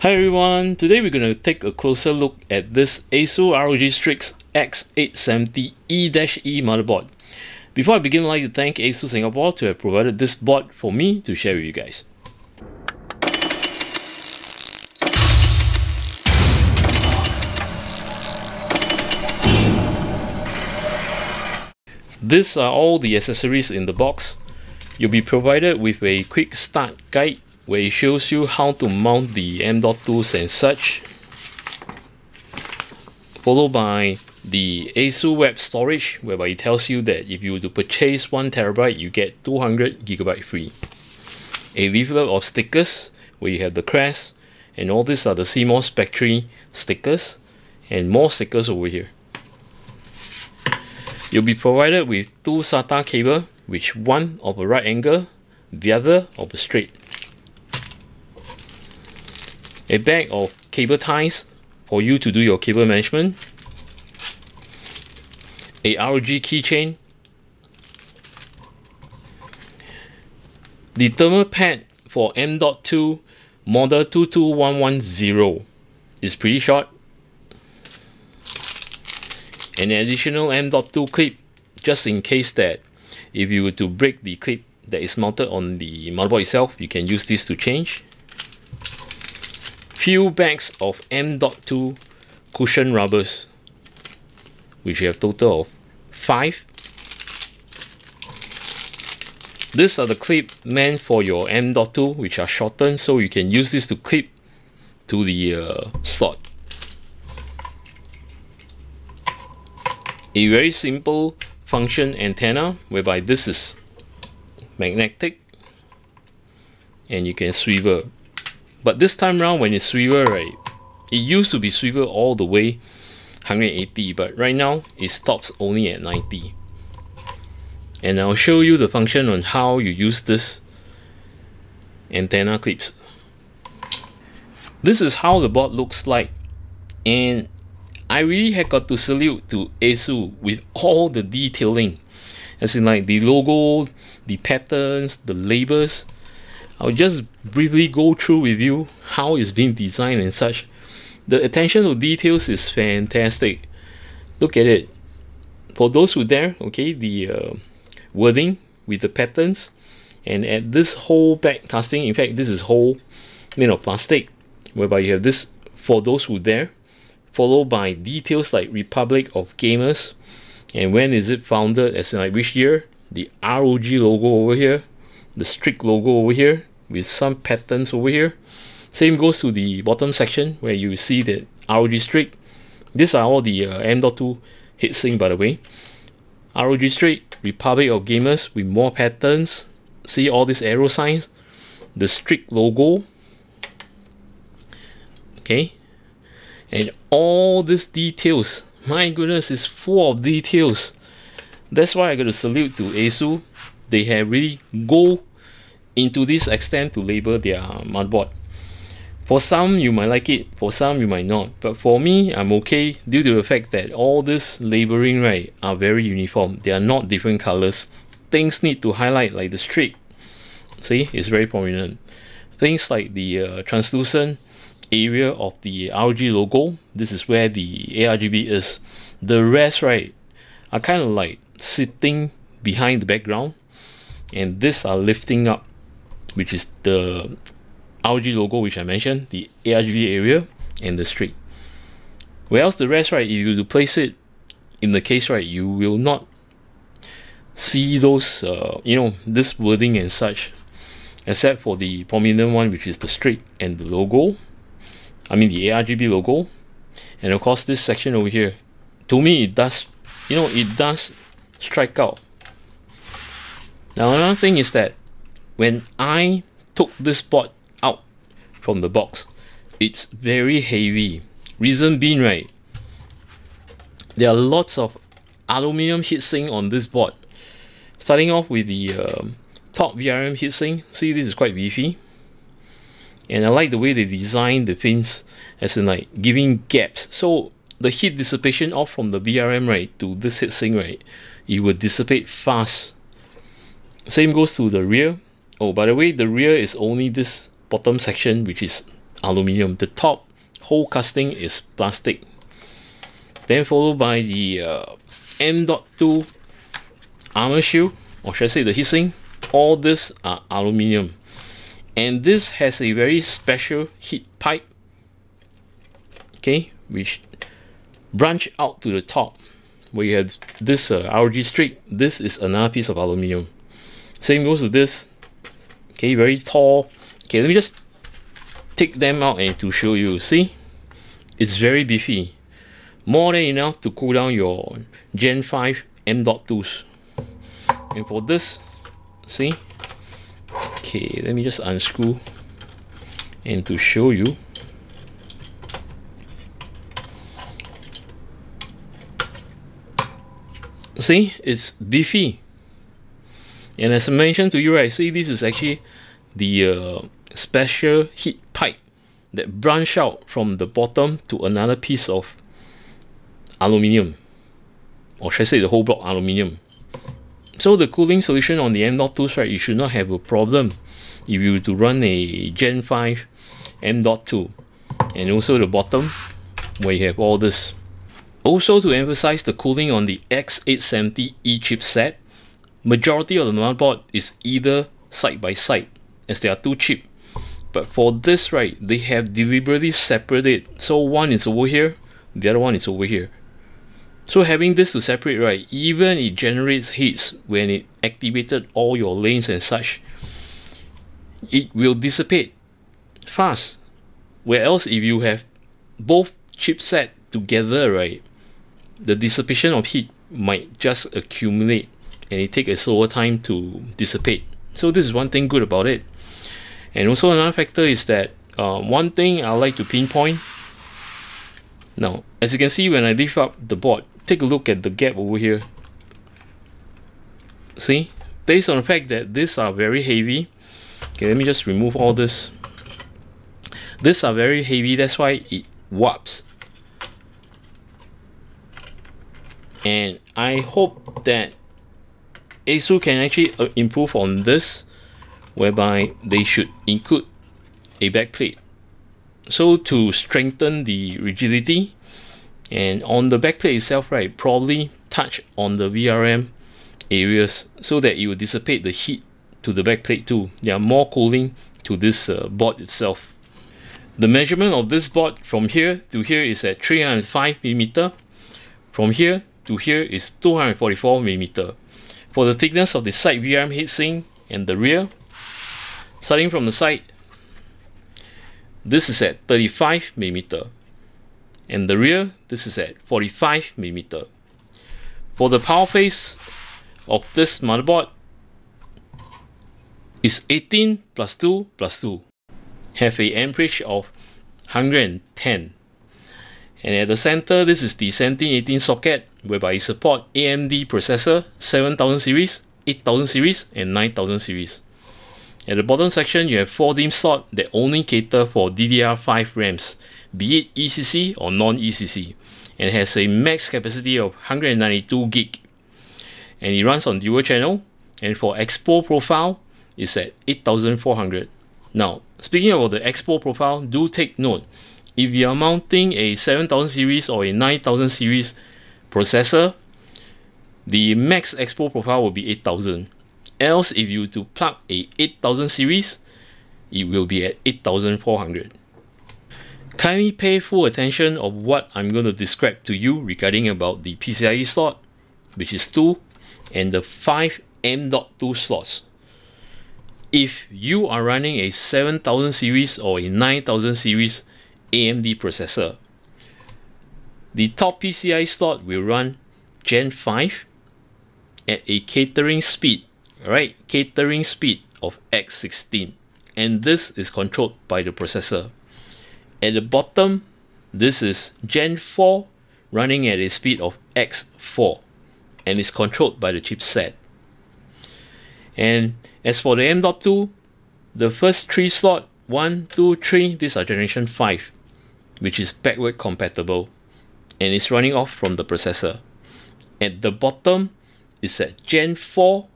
Hi everyone, today we're going to take a closer look at this ASUS ROG Strix X870E-E motherboard. Before I begin, I'd like to thank ASUS Singapore to have provided this board for me to share with you guys. These are all the accessories in the box. You'll be provided with a quick start guide where it shows you how to mount the M.2s and such, followed by the ASUS web storage, whereby it tells you that if you were to purchase 1TB, you get 200GB free. A leaflet of stickers where you have the crest, and all these are the CMOS factory stickers, and more stickers over here. You'll be provided with two SATA cables, which one of a right angle, the other of a straight. A bag of cable ties for you to do your cable management, a ROG keychain, the thermal pad for M.2 model 22110 is pretty short, an additional M.2 clip just in case that if you were to break the clip that is mounted on the motherboard itself, you can use this to change. Few bags of M.2 cushion rubbers, which have a total of 5. These are the clip meant for your M.2, which are shortened, so you can use this to clip to the slot. A very simple function antenna, whereby this is magnetic and you can swivel. But this time round, when it's swivel, right, it used to be swivel all the way 180, but right now it stops only at 90. And I'll show you the function on how you use this antenna clips. This is how the board looks like, and I really have got to salute to ASUS with all the detailing, as in like the logo, the patterns, the labels. I'll just briefly go through with you how it's being designed and such. The attention to details is fantastic. Look at it. For those who dare, okay, the wording with the patterns, and at this whole back casting, in fact, this is whole made of plastic, whereby you have this for those who dare, followed by details like Republic of Gamers, and when is it founded, as in like which year, the ROG logo over here, the Strix logo over here with some patterns over here. Same goes to the bottom section where you see the ROG Strix. These are all the M.2 heatsink, by the way. ROG Strix, Republic of Gamers with more patterns. See all these arrow signs. The Strix logo. Okay. And all these details. My goodness, it's full of details. That's why I got to salute to ASUS. They have really go into this extent to label their motherboard. For some, you might like it. For some, you might not. But for me, I'm okay due to the fact that all this labeling, right, are very uniform. They are not different colors. Things need to highlight, like the streak. See, it's very prominent. Things like the translucent area of the ROG logo. This is where the ARGB is. The rest, right, are kind of like sitting behind the background. And these are lifting up, which is the ROG logo which I mentioned, the ARGB area, and the streak. Whereas the rest, right, if you place it in the case, right, you will not see those, you know, this wording and such, except for the prominent one, which is the streak and the logo. I mean, the ARGB logo. And of course, this section over here, to me, it does, you know, it does strike out. Now another thing is that when I took this board out from the box, it's very heavy. Reason being, right, there are lots of aluminium heatsink on this board. Starting off with the top VRM heatsink. See, this is quite beefy. And I like the way they designed the fins, as in like giving gaps. So the heat dissipation off from the VRM, right, to this heatsink, right, it will dissipate fast. Same goes to the rear. Oh, by the way, the rear is only this bottom section, which is aluminium. The top whole casting is plastic. Then followed by the M.2 armor shield, or should I say the heatsink. All this are aluminium, and this has a very special heat pipe, okay, which branch out to the top where you have this ROG Strix. This is another piece of aluminium. Same goes to this, okay, very tall. Okay, let me just take them out and to show you. See, it's very beefy, more than enough to cool down your Gen 5 M.2s. And for this, see, okay, let me just unscrew and to show you. See, it's beefy. And as I mentioned to you, right, see, this is actually the special heat pipe that branch out from the bottom to another piece of aluminium, or should I say the whole block aluminium. So the cooling solution on the M.2s, right, you should not have a problem if you were to run a Gen 5 M.2, and also the bottom where you have all this. Also, to emphasize the cooling on the X870E chipset, majority of the motherboard is either side by side, as they are too cheap. But for this, right, they have deliberately separated. So one is over here, the other one is over here. So having this to separate, right, even it generates heats when it activated all your lanes and such, it will dissipate fast. Where else if you have both chipset together, right, the dissipation of heat might just accumulate and it takes a slower time to dissipate. So this is one thing good about it. And also another factor is that one thing I like to pinpoint. Now, as you can see, when I lift up the board, take a look at the gap over here. See, based on the fact that these are very heavy, okay, let me just remove all this. These are very heavy, that's why it warps. And I hope that ASUS can actually improve on this, whereby they should include a backplate. So to strengthen the rigidity, and on the backplate itself, right, probably touch on the VRM areas so that it will dissipate the heat to the backplate too. There are more cooling to this board itself. The measurement of this board from here to here is at 305 mm. From here to here is 244 mm. For the thickness of the side VRM heatsink and the rear, starting from the side, this is at 35 mm, and the rear, this is at 45 mm. For the power phase of this motherboard is 18 + 2 + 2, have a amperage of 110, and at the center, this is the 1718 socket, whereby it support AMD processor 7000 series, 8000 series and 9000 series. At the bottom section, you have 4 DIMM slots that only cater for DDR5 RAMs, be it ECC or non-ECC, and has a max capacity of 192 gig. And it runs on dual channel, and for Expo profile, it's at 8400. Now, speaking about the Expo profile, do take note, if you are mounting a 7000 series or a 9000 series processor, the max Expo profile will be 8000. Else, if you to plug a 8000 series, it will be at 8400. Kindly pay full attention of what I'm going to describe to you regarding about the PCIe slot, which is 2, and the 5 M.2 slots. If you are running a 7000 series or a 9000 series AMD processor, the top PCIe slot will run Gen 5 at a catering speed, right, catering speed of x16, and this is controlled by the processor. At the bottom, this is Gen 4 running at a speed of x4, and is controlled by the chipset. And as for the M.2, the first 3 slots, 1, 2, 3, these are generation 5, which is backward compatible, and is running off from the processor. At the bottom is at Gen 4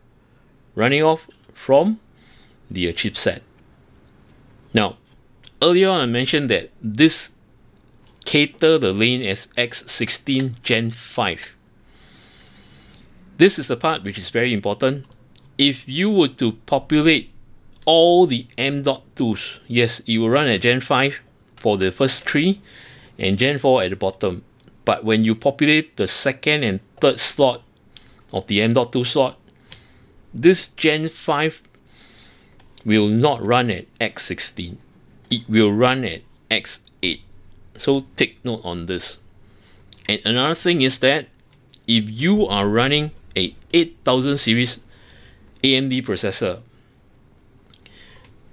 running off from the chipset. Now, earlier on I mentioned that this cater the lane as X16 Gen 5. This is the part which is very important. If you were to populate all the M.2s, yes, it will run at Gen 5 for the first three and Gen 4 at the bottom. But when you populate the second and third slot of the M.2 slot, this Gen 5 will not run at X16. It will run at X8. So take note on this. And another thing is that if you are running a 8000 series AMD processor,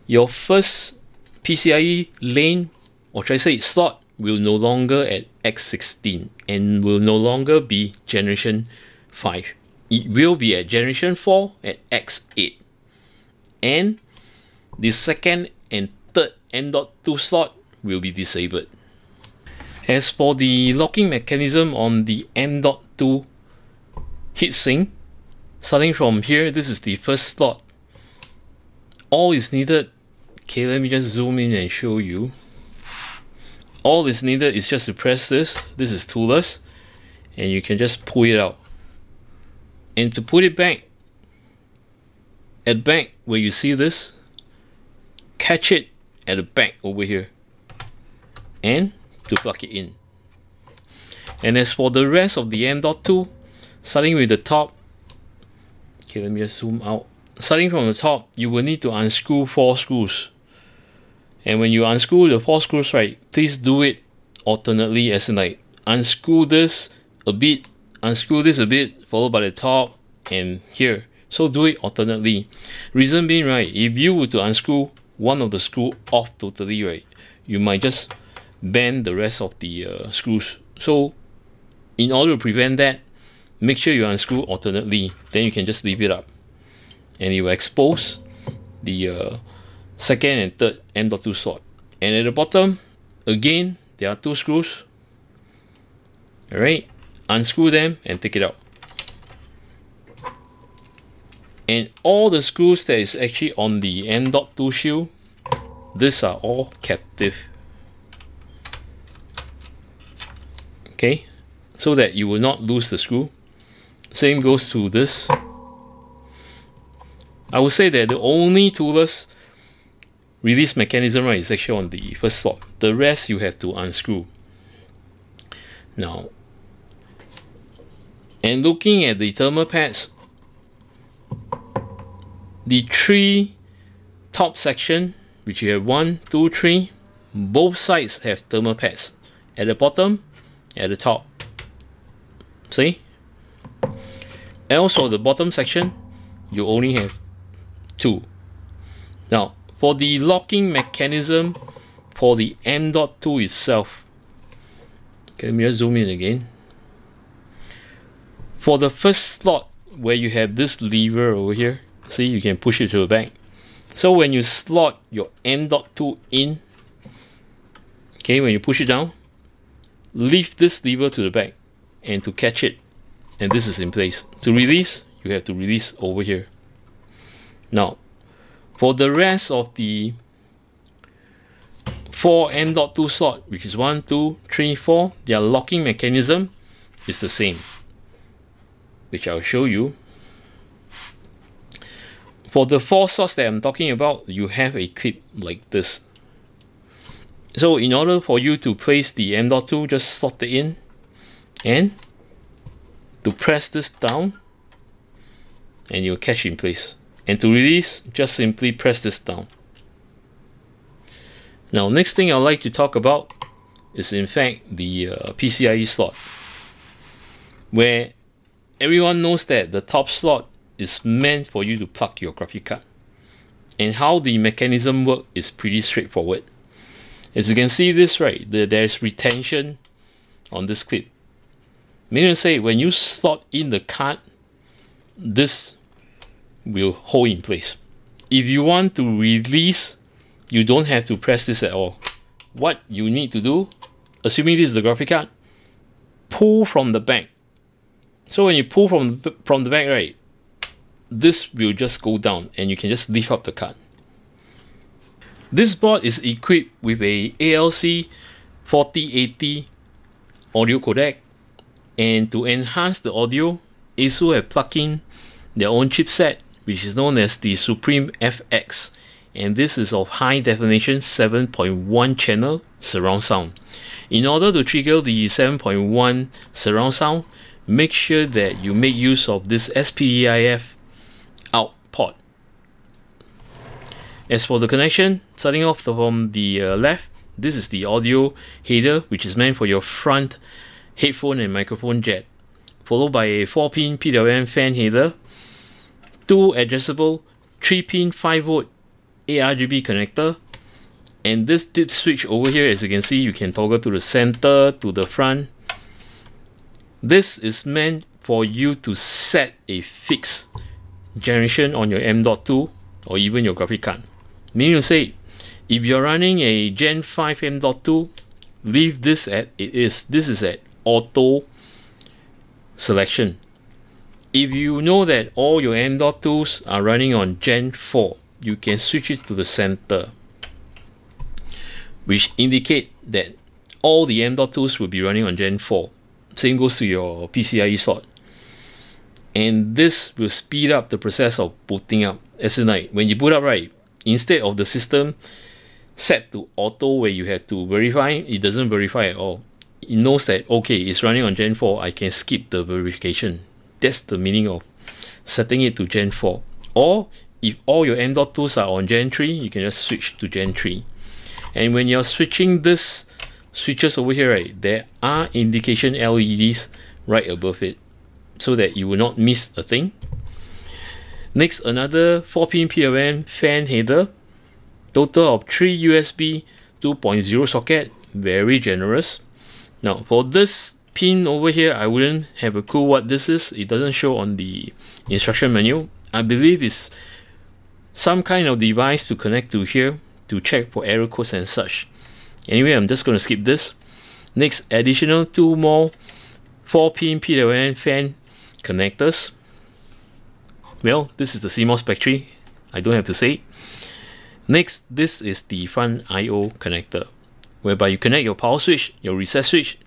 your first PCIe lane, or should I say slot, will no longer at X16 and will no longer be Generation 5. It will be at Generation 4 at X8. And the second and third M.2 slot will be disabled. As for the locking mechanism on the M.2 heatsink, starting from here, this is the first slot. All is needed, okay, let me just zoom in and show you. All is needed is just to press this. This is toolless, and you can just pull it out. And to put it back, at back where you see this, catch it at the back over here, and to plug it in. And as for the rest of the M.2, starting with the top, okay, let me just zoom out. Starting from the top, you will need to unscrew 4 screws. And when you unscrew the 4 screws, right, please do it alternately, as in like unscrew this a bit, unscrew this a bit, followed by the top and here. So do it alternately. Reason being, right, if you were to unscrew one of the screw off totally, right, you might just bend the rest of the screws. So in order to prevent that, make sure you unscrew alternately, then you can just leave it up and it will expose the second and third M.2 slot. And at the bottom again, there are 2 screws. Alright, unscrew them and take it out. And all the screws that is actually on the M.2 shield, these are all captive. Okay, so that you will not lose the screw. Same goes to this. I would say that the only toolless release mechanism, right, is actually on the first slot. The rest you have to unscrew. Now, and looking at the thermal pads, the 3 top section, which you have 1, 2, 3, both sides have thermal pads. At the bottom, at the top, see? Also the bottom section, you only have 2. Now for the locking mechanism for the M.2 itself, okay, let me just zoom in again. For the first slot where you have this lever over here, see, you can push it to the back. So when you slot your M.2 in, okay, when you push it down, lift this lever to the back and to catch it, and this is in place. To release, you have to release over here. Now for the rest of the 4 M.2 slot, which is 1, 2, 3, 4, their locking mechanism is the same, which I'll show you. For the 4 slots that I'm talking about, you have a clip like this. So in order for you to place the M.2, just slot it in and to press this down and you'll catch in place. And to release, just simply press this down. Now next thing I'd like to talk about is in fact the PCIe slot, where everyone knows that the top slot is meant for you to plug your graphic card. And how the mechanism works is pretty straightforward. As you can see this, right, there's retention on this clip. Meaning to say, when you slot in the card, this will hold in place. If you want to release, you don't have to press this at all. What you need to do, assuming this is the graphic card, pull from the back. So when you pull from the back, right, this will just go down and you can just lift up the card. This board is equipped with a ALC 4080 audio codec, and to enhance the audio, ASUS have plugged in their own chipset, which is known as the Supreme FX, and this is of high definition 7.1 channel surround sound. In order to trigger the 7.1 surround sound, make sure that you make use of this SPDIF out port. As for the connection, starting off from the left, this is the audio header, which is meant for your front headphone and microphone jack, followed by a 4-pin PWM fan header, two adjustable 3-pin 5V ARGB connector, and this dip switch over here, as you can see, you can toggle to the center, to the front. This is meant for you to set a fixed generation on your M.2 or even your graphic card. Meaning to say, if you're running a Gen 5 M.2, leave this at it is. This is at auto selection. If you know that all your M.2s are running on Gen 4, you can switch it to the center, which indicate that all the M.2s will be running on Gen 4. Same goes to your PCIe slot. And this will speed up the process of booting up. As in, like, when you boot up, right, instead of the system set to auto where you have to verify, it doesn't verify at all. It knows that, okay, it's running on Gen 4, I can skip the verification. That's the meaning of setting it to Gen 4. Or if all your M.2s are on Gen 3, you can just switch to Gen 3. And when you're switching this switches over here, right, there are indication LEDs right above it, so that you will not miss a thing. Next, another 4-pin PWM fan header, total of 3 USB 2.0 socket, very generous. Now for this pin over here, I wouldn't have a clue what this is. It doesn't show on the instruction manual. I believe it's some kind of device to connect to here to check for error codes and such. Anyway, I'm just going to skip this. Next, additional two more 4-pin PWM fan connectors. Well, this is the CMOS factory, I don't have to say. Next, this is the front I/O connector, whereby you connect your power switch, your reset switch,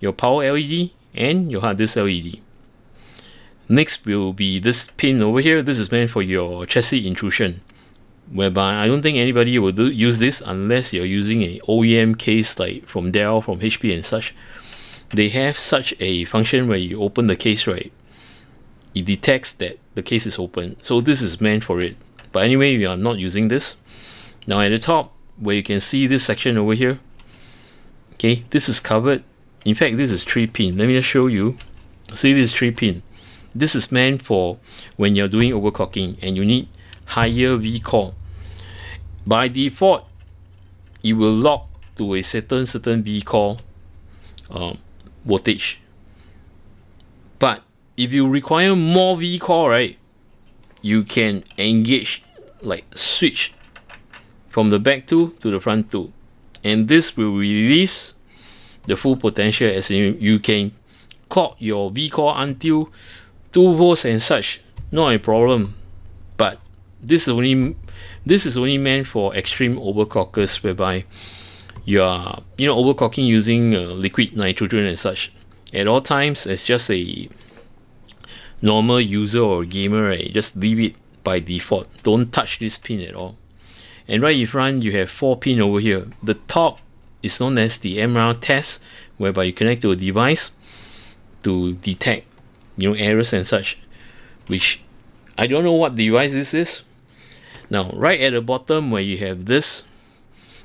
your power LED, and your hard disk LED. Next will be this pin over here. This is meant for your chassis intrusion, whereby I don't think anybody will use this unless you're using an OEM case like from Dell, from HP and such. They have such a function where you open the case, right? It detects that the case is open, so this is meant for it. But anyway, we are not using this. Now at the top, where you can see this section over here, okay, this is covered. In fact, this is 3-pin. Let me just show you. See, this is 3-pin. This is meant for when you're doing overclocking and you need higher vCore. By default, it will lock to a certain vCore voltage. But if you require more vCore, right, you can engage, like switch from the back two to the front two, and this will release the full potential, as in you can clock your vCore until 2 volts and such, not a problem. But this is only meant for extreme overclockers, whereby you are, you know, overclocking using liquid nitrogen and such. At all times, as just a normal user or gamer, right, just leave it by default. Don't touch this pin at all. And right in front, you have 4-pin over here. The top is known as the MR test, whereby you connect to a device to detect, you know, errors and such, which I don't know what device this is. Now, right at the bottom where you have this,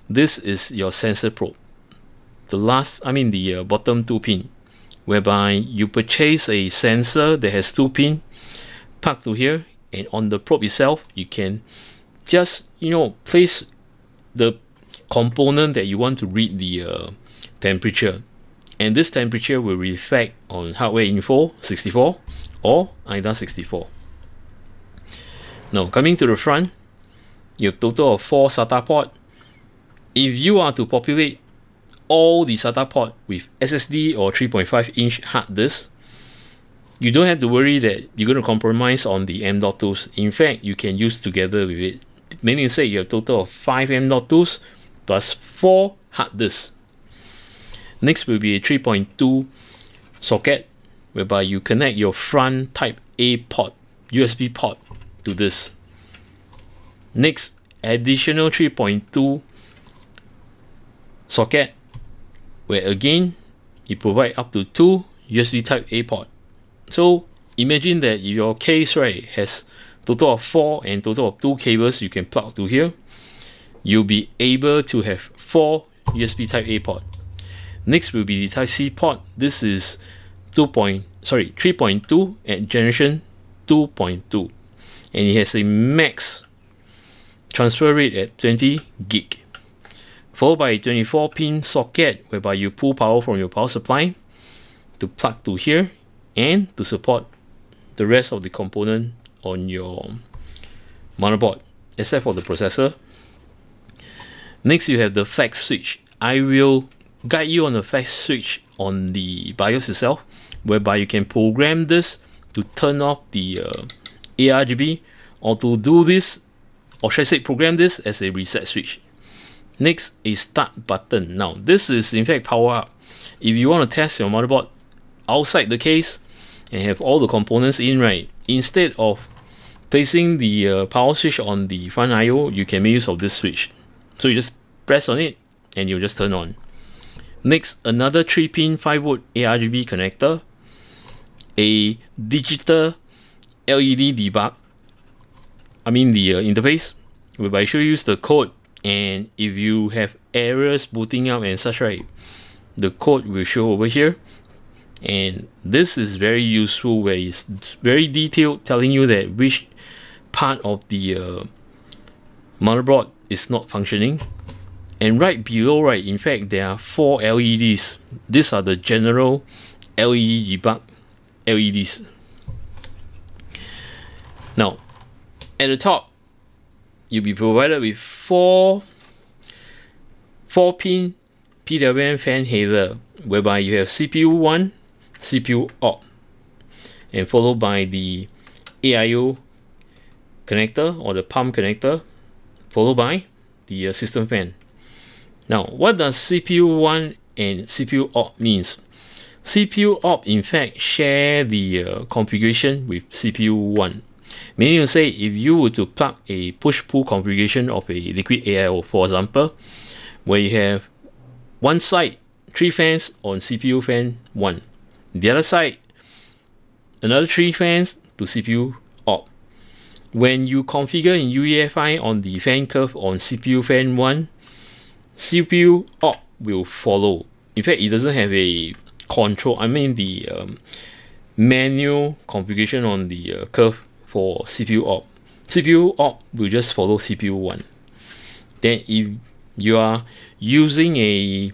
this is your sensor probe. The last, I mean the bottom 2-pin, whereby you purchase a sensor that has 2 pins plugged to here, and on the probe itself, you can just, you know, place the component that you want to read the temperature, and this temperature will reflect on hardware info 64 or IDA 64. Now coming to the front, you have total of 4 SATA ports. If you are to populate all the SATA port with SSD or 3.5-inch hard disk, you don't have to worry that you're going to compromise on the M.2s. In fact, you can use together with it. meaning to say you have a total of 5 M.2s plus 4 hard disks. Next will be a 3.2 socket, whereby you connect your front type A port, USB port to this. Next, additional 3.2 socket, where again, you provide up to 2 USB type A port. So imagine that your case, right, has total of 4 and total of 2 cables you can plug to here. You'll be able to have 4 USB type A port. Next will be the type C port. This is 3.2 at generation 2.2, and it has a max transfer rate at 20 gig, followed by a 24-pin socket, whereby you pull power from your power supply to plug to here and to support the rest of the component on your motherboard, except for the processor. Next, you have the flex switch. I will guide you on the flex switch on the BIOS itself, whereby you can program this to turn off the ARGB, or to do this, or should I say program this as a reset switch. Next, a start button. Now this is in fact power up. If you want to test your motherboard outside the case and have all the components in, right, instead of placing the power switch on the front IO, you can make use of this switch. So you just press on it and you'll just turn on. Next, another 3-pin 5V ARGB connector, a digital LED debug, interface, whereby you should use the code, and if you have errors booting up and such, right, the code will show over here. And this is very useful, where it's very detailed, telling you that which part of the motherboard is not functioning. And right below, right, in fact, there are 4 LEDs. These are the general LED debug LEDs. Now, at the top, you'll be provided with 4-pin PWM fan header, whereby you have CPU 1, CPU AUX, and followed by the AIO connector, or the pump connector, followed by the system fan. Now, what does CPU 1 and CPU AUX means? CPU AUX, in fact, share the configuration with CPU 1. Meaning to say, if you were to plug a push-pull configuration of a liquid AIO, for example, where you have one side, 3 fans on CPU fan 1. The other side, another 3 fans to CPU AUX. When you configure in UEFI on the fan curve on CPU fan 1, CPU AUX will follow. In fact, it doesn't have a control, the manual configuration on the curve for CPU AUX. CPU AUX will just follow CPU 1. Then if you are using a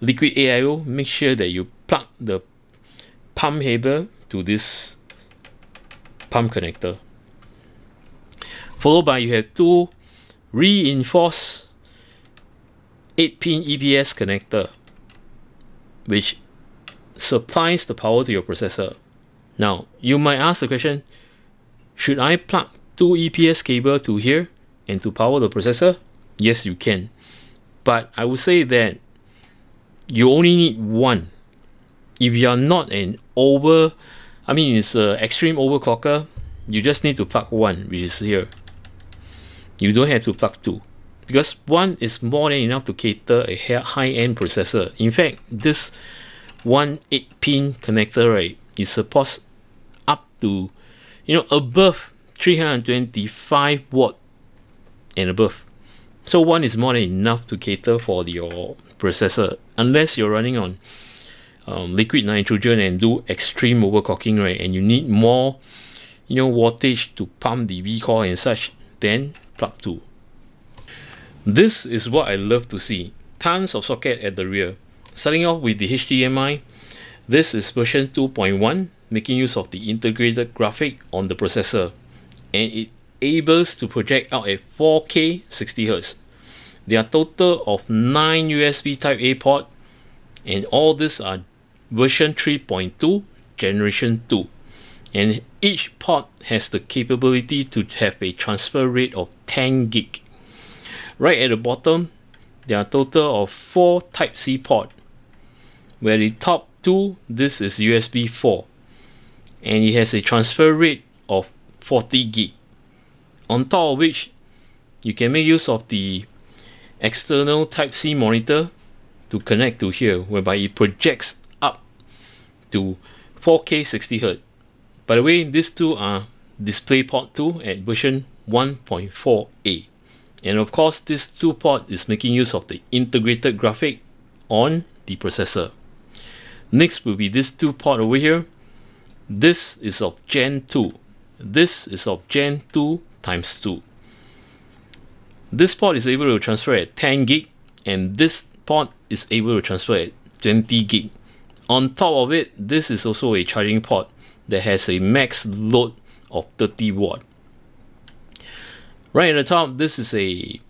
liquid AIO, make sure that you plug the pump header to this pump connector. Followed by, you have 2 reinforced 8-pin EPS connector, which supplies the power to your processor. Now, you might ask the question, should I plug 2 EPS cables to here and to power the processor? Yes, you can. But I would say that you only need 1. If you are not an extreme overclocker, you just need to plug 1, which is here. You don't have to plug 2. Because 1 is more than enough to cater a high-end processor. In fact, this 1 8-pin connector, right, it supports up to, above 325 watt and above. So 1 is more than enough to cater for your processor, unless you're running on liquid nitrogen and do extreme overclocking, right, and you need more, wattage to pump the vCore and such, then plug 2. This is what I love to see. Tons of sockets at the rear. Starting off with the HDMI. This is version 2.1, making use of the integrated graphic on the processor. And it enables to project out at 4K 60Hz. There are total of 9 USB type A port. And all these are version 3.2, generation 2. and each port has the capability to have a transfer rate of 10 gig. Right at the bottom, there are a total of 4 Type-C ports, where the top 2, this is USB 4, and it has a transfer rate of 40 gig. On top of which, you can make use of the external Type-C monitor to connect to here, whereby it projects up to 4K 60Hz. By the way, these two are DisplayPort 2 at version 1.4a. And of course, this 2-port is making use of the integrated graphic on the processor. Next will be this 2-port over here. This is of Gen 2. This is of Gen 2x2. This port is able to transfer at 10 gig, and this port is able to transfer at 20 gig. On top of it, this is also a charging port that has a max load of 30 watt. Right at the top, this is a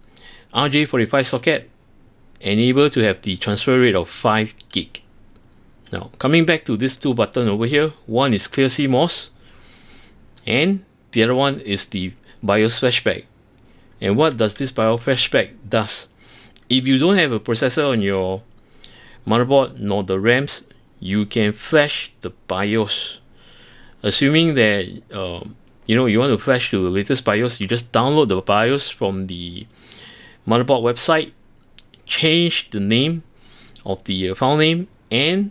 RJ45 socket, enabled to have the transfer rate of 5 gig. Now, coming back to these two buttons over here, one is clear CMOS, and the other one is the BIOS flashback. And what does this BIOS flashback does? If you don't have a processor on your motherboard nor the RAMs, you can flash the BIOS. Assuming that you want to flash to the latest BIOS, you just download the BIOS from the motherboard website, change the name of the file name, and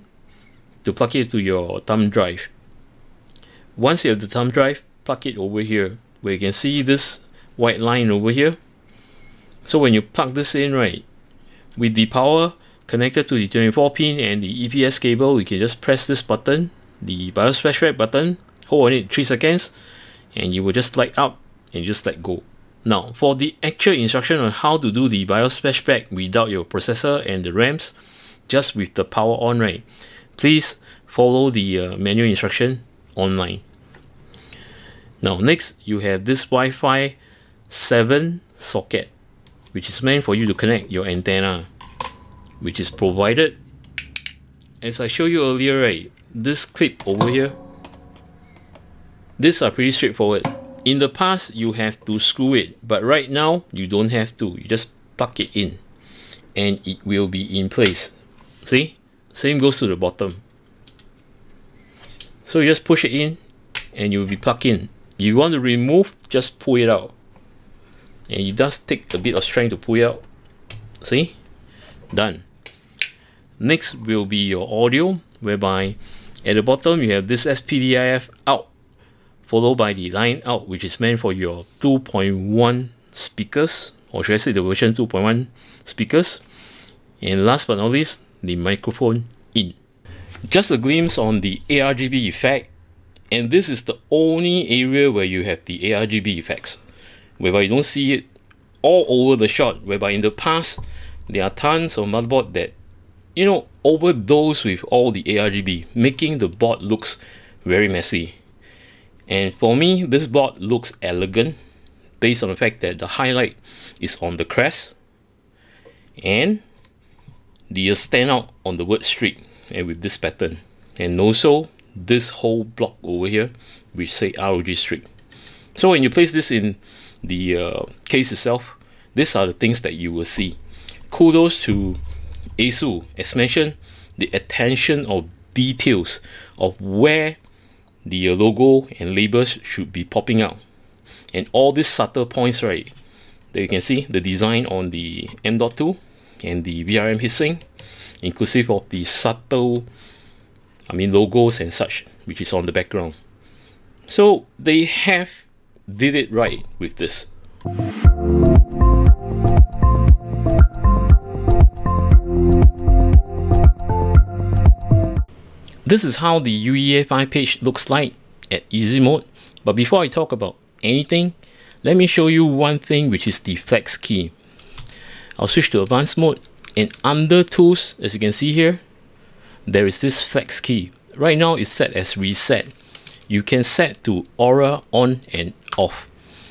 to plug it to your thumb drive. Once you have the thumb drive, plug it over here where you can see this white line over here. So when you plug this in, right, with the power connected to the 24 pin and the EPS cable, you can just press this button, the BIOS flashback button, hold on it 3 seconds, and you will just light up and just let go. Now, for the actual instruction on how to do the BIOS flashback without your processor and the RAMs, just with the power on, right, please follow the manual instruction online. Now, next, you have this Wi-Fi 7 socket, which is meant for you to connect your antenna, which is provided, as I showed you earlier, right, this clip over here. These are pretty straightforward. In the past, you have to screw it, but right now, you don't have to. You just tuck it in, and it will be in place. See? Same goes to the bottom. So you just push it in, and you'll be plugged in. If you want to remove, just pull it out. And it does take a bit of strength to pull it out. See? Done. Next will be your audio, whereby at the bottom you have this SPDIF out, followed by the line out, which is meant for your 2.1 speakers, or should I say the version 2.1 speakers. And last but not least, the microphone in. Just a glimpse on the ARGB effect, and this is the only area where you have the ARGB effects, whereby you don't see it all over the shot, whereby in the past, there are tons of motherboard that, you know, overdose with all the ARGB, making the board looks very messy. And for me, this board looks elegant based on the fact that the highlight is on the crest and the standout on the word Strix, and with this pattern, and also this whole block over here which say ROG Strix. So when you place this in the case itself, these are the things that you will see. Kudos to ASUS. As mentioned, the attention of details of where the logo and labels should be popping out, and all these subtle points, right, that you can see the design on the M.2 and the VRM heatsink, inclusive of the subtle, logos and such, which is on the background. So they have did it right with this. This is how the UEFI page looks like at EZ Mode. But before I talk about anything, let me show you one thing, which is the Flexkey. I'll switch to Advanced Mode, and under Tools, as you can see here, there is this Flexkey. Right now it's set as Reset. You can set to Aura on and off.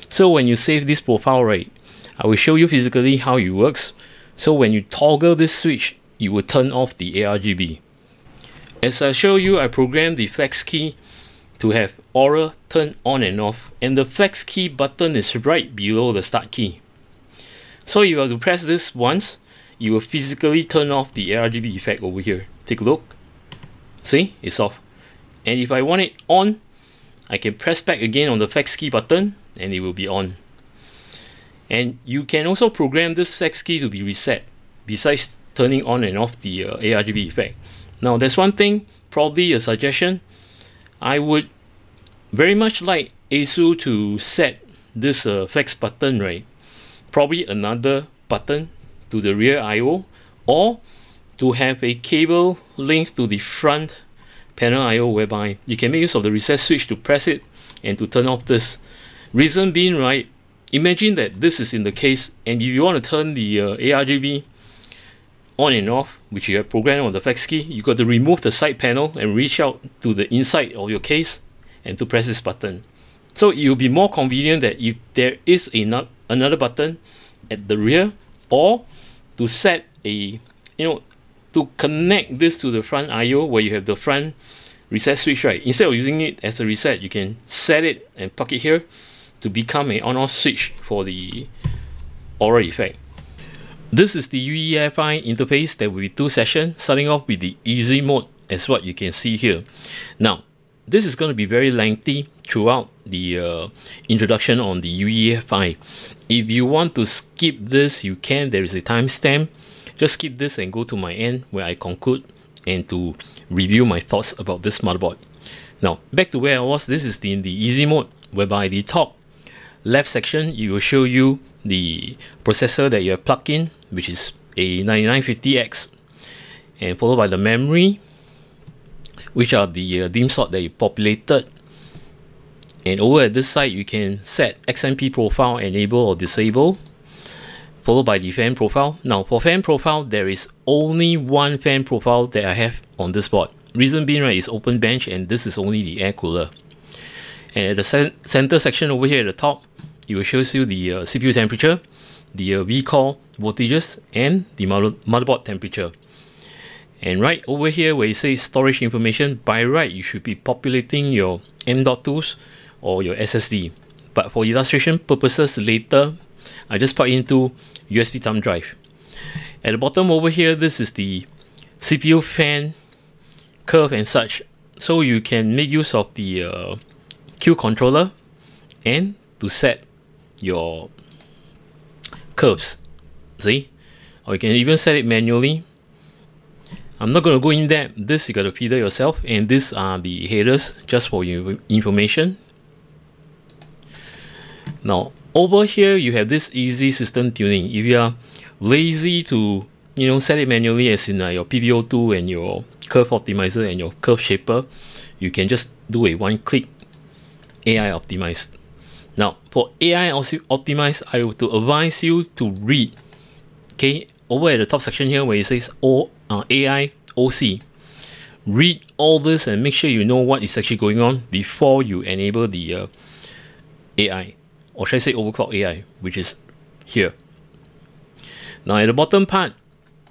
So when you save this profile, right, I will show you physically how it works. So when you toggle this switch, you will turn off the ARGB. As I show you, I programmed the Flexkey to have Aura turned on and off, and the flex key button is right below the start key. So if you have to press this once, you will physically turn off the ARGB effect over here. Take a look. See, it's off. And if I want it on, I can press back again on the flex key button and it will be on. And you can also program this flex key to be reset, besides turning on and off the ARGB effect. Now there's one thing, probably a suggestion. I would very much like ASUS to set this flex button, right? Probably another button to the rear I/O, or to have a cable linked to the front panel I/O, whereby you can make use of the reset switch to press it and to turn off this. Reason being, right, imagine that this is in the case, and if you want to turn the ARGB on and off, which you have programmed on the flex key, you got to remove the side panel and reach out to the inside of your case and to press this button. So it will be more convenient that if there is another button at the rear, or to set a, to connect this to the front I/O where you have the front reset switch, right? Instead of using it as a reset, you can set it and plug it here to become an on-off switch for the Aura effect. This is the UEFI interface. There will be two sessions, starting off with the EZ mode, as what you can see here. Now, this is going to be very lengthy throughout the introduction on the UEFI. If you want to skip this, you can. There is a timestamp. Just skip this and go to my end where I conclude and to review my thoughts about this motherboard. Now, back to where I was. This is in the EZ mode, whereby the top left section, it will show you the processor that you have plugged in, which is a 9950X, and followed by the memory, which are the DIMM slot that you populated. And over at this side, you can set XMP profile, enable or disable, followed by the fan profile. Now for fan profile, there is only one fan profile that I have on this board. Reason being, right, is open bench, and this is only the air cooler. And at the center section over here at the top, it will show you the CPU temperature, the vCore voltages, and the motherboard temperature. And right over here where it says storage information, by right you should be populating your M.2s or your SSD. But for illustration purposes later, I just plug into USB thumb drive. At the bottom over here, this is the CPU fan curve and such. So you can make use of the Q controller and to set your curves, see, or you can even set it manually. I'm not going to go in depth. This you got to feed it yourself, and these are the headers just for your information. Now over here you have this easy system tuning. If you are lazy to set it manually, as in your PBO2 and your curve optimizer and your curve shaper, you can just do a one-click AI optimized. Now, for AI optimized, I would advise you to read, okay, over at the top section here where it says AI OC. Read all this and make sure you know what is actually going on before you enable the AI, or should I say overclock AI, which is here. Now, at the bottom part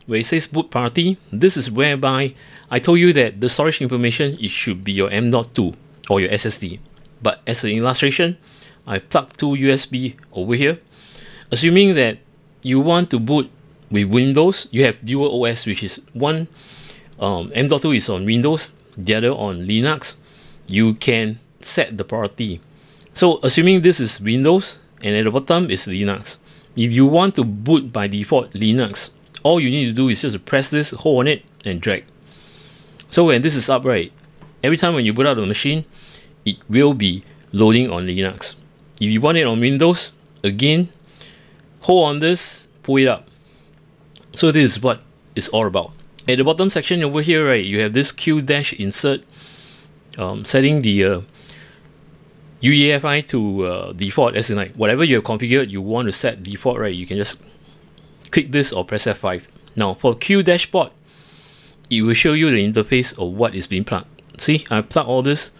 where it says boot party, this is whereby I told you that the storage information, it should be your M.2 or your SSD. But as an illustration, I plugged two USB over here. Assuming that you want to boot with Windows, you have dual OS, which is one M.2 is on Windows, the other on Linux. You can set the priority. So assuming this is Windows, and at the bottom is Linux. If you want to boot by default Linux, all you need to do is just press this, hold on it, and drag. So when this is up, right, every time when you boot out the machine, it will be loading on Linux. If you want it on Windows, again, hold on this, pull it up. So this is what it's all about. At the bottom section over here, right, you have this Q-insert, setting the UEFI to default, as in like whatever you have configured, you want to set default, right, you can just click this or press F5. Now for Q-port, it will show you the interface of what is being plugged. See, I plug all this.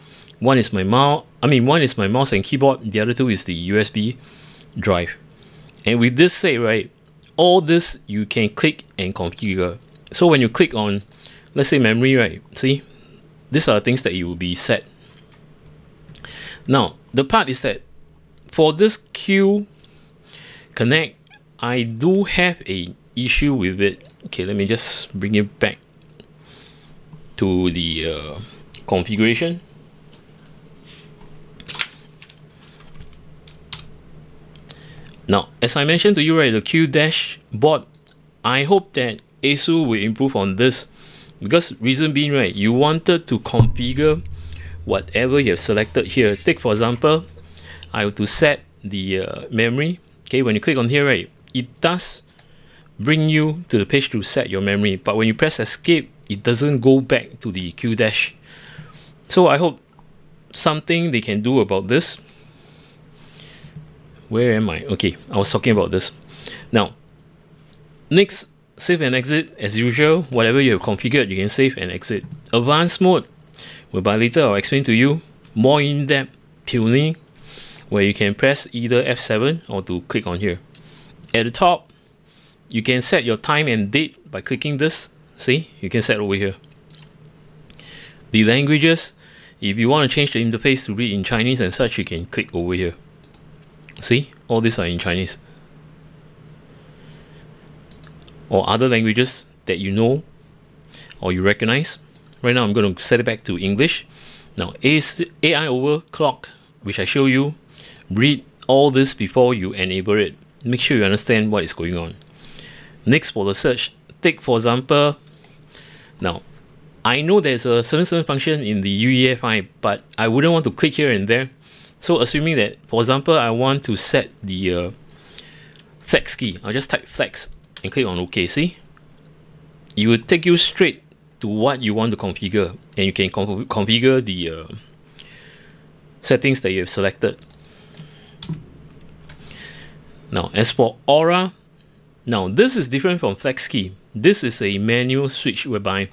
One is my mouse, one is my mouse and keyboard, the other two is the USB drive. And with this said, right, all this you can click and configure. So when you click on, let's say memory, right, see, these are the things that you will be set. Now, the part is that for this Q Connect, I do have an issue with it. Okay, let me just bring it back to the configuration. Now, as I mentioned to you, right, the Q dash board, I hope that ASUS will improve on this, because reason being, right, you wanted to configure whatever you have selected here. Take for example, I have to set the memory. Okay, when you click on here, right, it does bring you to the page to set your memory, but when you press escape, it doesn't go back to the Q dash. So I hope something they can do about this. Where am I? Okay, I was talking about this. Now, next, save and exit as usual. Whatever you have configured, you can save and exit. Advanced mode, whereby later I'll explain to you more in-depth tuning, where you can press either F7 or to click on here. At the top, you can set your time and date by clicking this. See, you can set over here. The languages, if you want to change the interface to read in Chinese and such, you can click over here. See, all these are in Chinese or other languages that you know or you recognize. Right now, I'm going to set it back to English. Now, AI overclock, which I show you, read all this before you enable it. Make sure you understand what is going on. Next, for the search, take for example, now, I know there's a certain function in the UEFI, but I wouldn't want to click here and there. So assuming that, for example, I want to set the flex key, I'll just type flex and click on OK. See, it will take you straight to what you want to configure, and you can configure the settings that you have selected. Now, as for Aura, now this is different from Flexkey. This is a manual switch whereby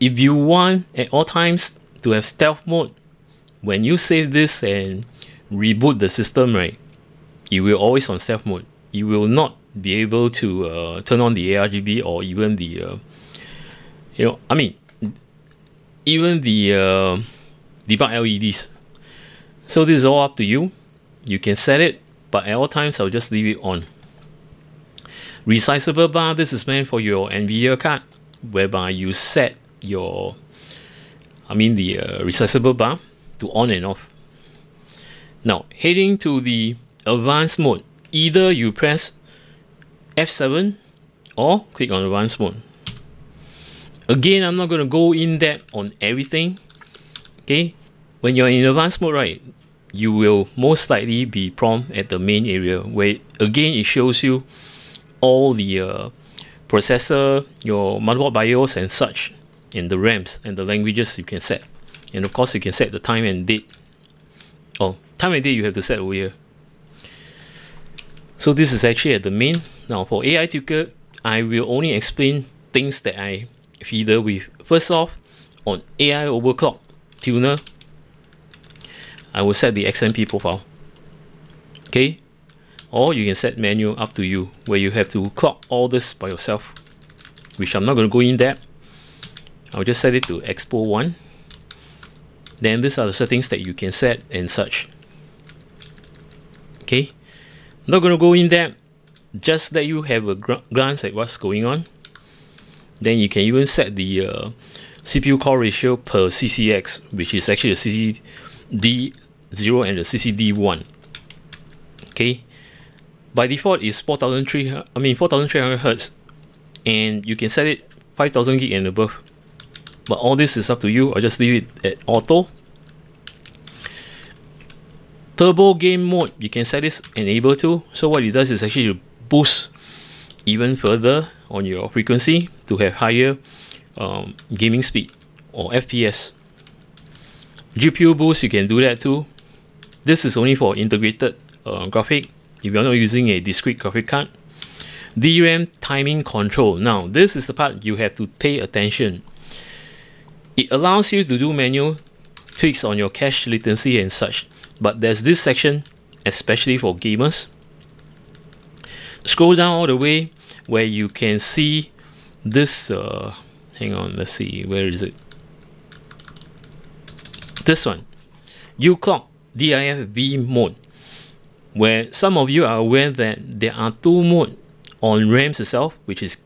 if you want at all times to have stealth mode, when you save this and reboot the system, right, you will always on stealth mode. You will not be able to turn on the ARGB or even the, debug LEDs. So this is all up to you. You can set it, but at all times, I'll just leave it on. Resizable bar, this is meant for your NVIDIA card, whereby you set your, resizable bar to on and off. Now, heading to the advanced mode, either you press F7 or click on advanced mode. Again, I'm not going to go in depth on everything. Okay, when you're in advanced mode, right, you will most likely be prompted at the main area where again it shows you all the processor, your motherboard BIOS and such, and the RAMs and the languages you can set. And of course, you can set the time and date. Oh, time and date you have to set over here. So this is actually at the main. Now for AI Tutor, I will only explain things that I feed with. First off, on AI overclock tuner, I will set the XMP profile. Okay, or you can set manual, up to you, where you have to clock all this by yourself, which I'm not going to go in depth. I'll just set it to Expo 1. Then these are the settings that you can set and such. Okay, not going to go in depth, just let you have a glance at what's going on. Then you can even set the CPU core ratio per CCX, which is actually the CCD0 and the CCD1. Okay, by default is 4,300 Hz, and you can set it 5,000 gig and above. But all this is up to you. I'll just leave it at auto. Turbo game mode, you can set this enable to. So what it does is actually boost even further on your frequency to have higher gaming speed or FPS. GPU boost, you can do that too. This is only for integrated graphic, if you're not using a discrete graphic card. DRAM timing control. Now, this is the part you have to pay attention. It allows you to do manual tweaks on your cache latency and such, but there's this section especially for gamers. Scroll down all the way where you can see this hang on, let's see, where is it? This one, uClock DIFV mode, where some of you are aware that there are two modes on RAMs itself, which is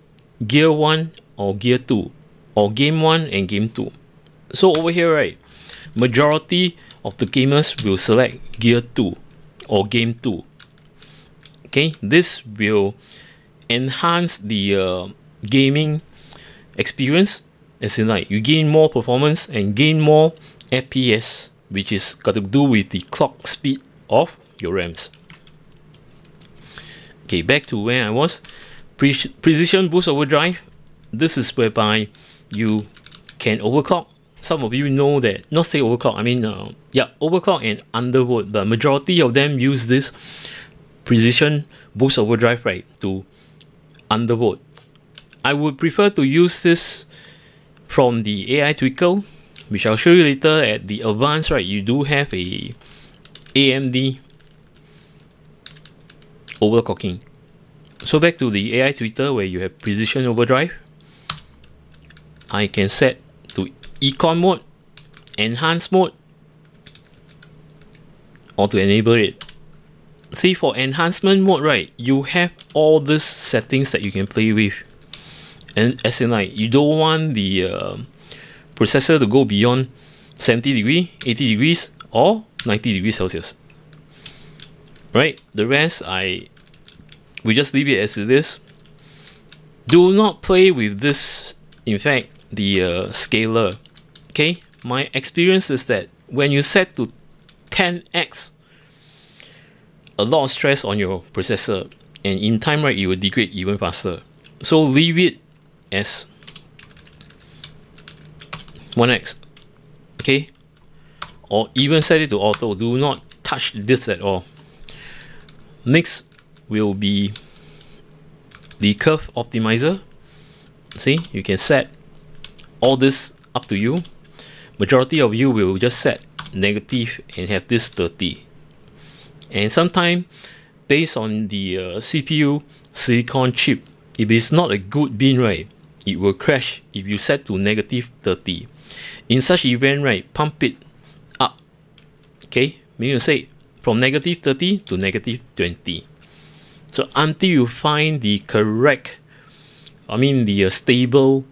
Gear 1 or Gear 2, or Game 1 and Game 2. So over here, right, majority of the gamers will select Gear 2 or Game 2. Okay, this will enhance the gaming experience, as in like you gain more performance and gain more EPS, which is got to do with the clock speed of your RAMs. Okay, back to where I was. Precision boost overdrive. This is whereby you can overclock. Some of you know that, not say overclock, I mean, overclock and undervolt. The majority of them use this precision boost overdrive, right, to undervolt. I would prefer to use this from the AI Twinkle, which I'll show you later at the advanced, right? You do have a AMD overclocking. So back to the AI Twinkle where you have precision overdrive. I can set to econ mode, enhance mode, or to enable it. See, for enhancement mode, right, you have all these settings that you can play with. And as in like, you don't want the processor to go beyond 70 degrees, 80 degrees, or 90 degrees Celsius. Right, the rest, we just leave it as it is. Do not play with this, in fact, the scaler. Okay, my experience is that when you set to 10x, a lot of stress on your processor, and in time, right, it will degrade even faster. So leave it as 1x, okay, or even set it to auto. Do not touch this at all. Next will be the curve optimizer. See, you can set all this up to you. Majority of you will just set negative and have this 30. And sometimes, based on the CPU silicon chip, if it's not a good bin, right, it will crash if you set to negative 30. In such event, right, pump it up. Okay, meaning to say from negative 30 to negative 20. So until you find the correct, I mean the stable